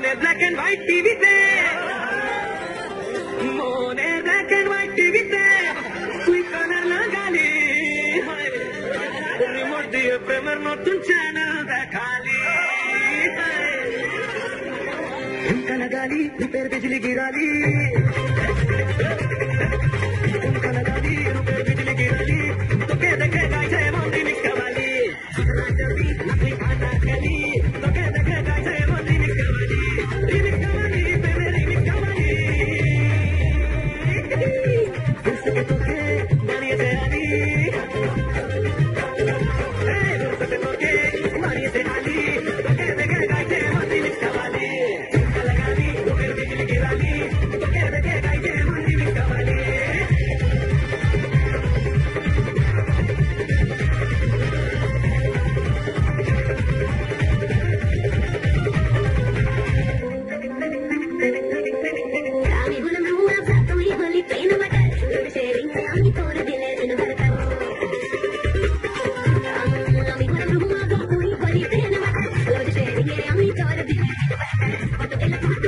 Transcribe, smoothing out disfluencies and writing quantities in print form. Mone black and white TV te, mone black and white TV te, sweet color lagali, remote diye premar notun channel dekhali, unka lagali, repair bijli girali, unka lagali, repair bijli girali, to ke dekhega jay maundi nikkamali, jana jabi nahi khana khali, to ke dekhega jay maundi nikkamali. What the hell?